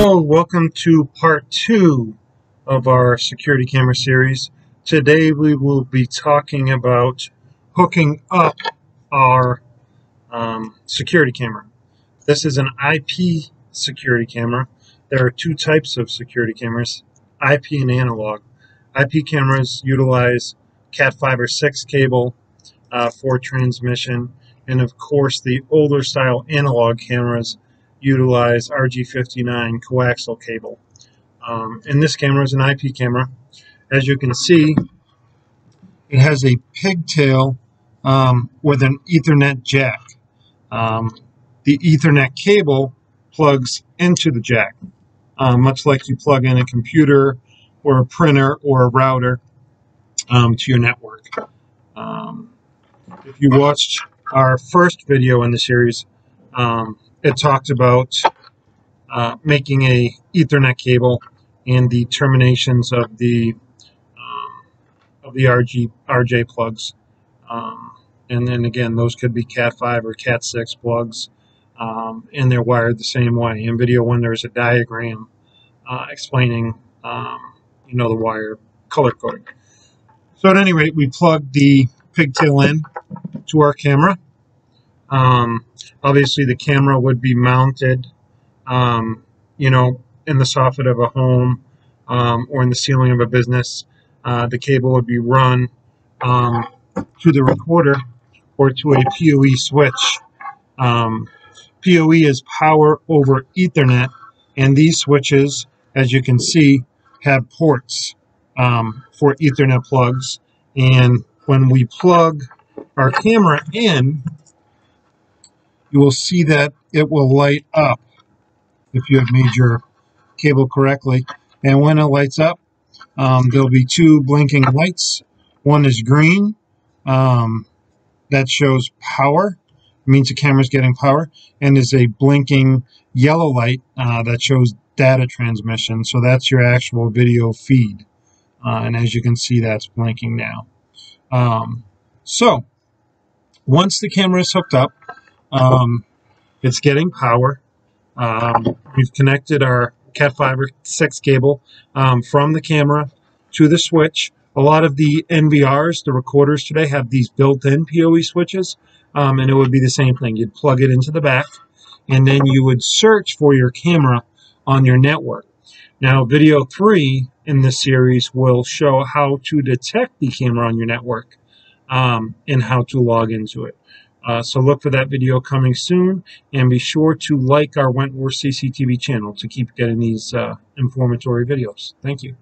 Hello, welcome to part 2 of our security camera series. Today we will be talking about hooking up our security camera. This is an IP security camera. There are two types of security cameras, IP and analog. IP cameras utilize Cat 5 or 6 cable for transmission, and of course the older style analog cameras utilize RG-59 coaxial cable. And this camera is an IP camera. As you can see, it has a pigtail with an Ethernet jack. The Ethernet cable plugs into the jack, much like you plug in a computer or a printer or a router to your network. If you watched our first video in the series, it talked about making a Ethernet cable and the terminations of the RJ plugs, and then again those could be Cat 5 or Cat 6 plugs, and they're wired the same way. In video one there's a diagram explaining you know, the wire color coding. So at any rate, we plug the pigtail in to our camera. Obviously the camera would be mounted, you know, in the soffit of a home, or in the ceiling of a business. The cable would be run to the recorder or to a PoE switch. PoE is power over Ethernet, and these switches, as you can see, have ports for Ethernet plugs. And when we plug our camera in, you will see that it will light up if you have made your cable correctly. And when it lights up, there'll be two blinking lights. One is green, that shows power, it means the camera's getting power, and is a blinking yellow light that shows data transmission. So that's your actual video feed. And as you can see, that's blinking now. So once the camera is hooked up, it's getting power. We've connected our Cat 5 or 6 cable from the camera to the switch. A lot of the NVRs, the recorders today, have these built-in PoE switches, and it would be the same thing. You'd plug it into the back, and then you would search for your camera on your network. Now, video 3 in this series will show how to detect the camera on your network and how to log into it. So look for that video coming soon, and be sure to like our Wentworth CCTV channel to keep getting these informative videos. Thank you.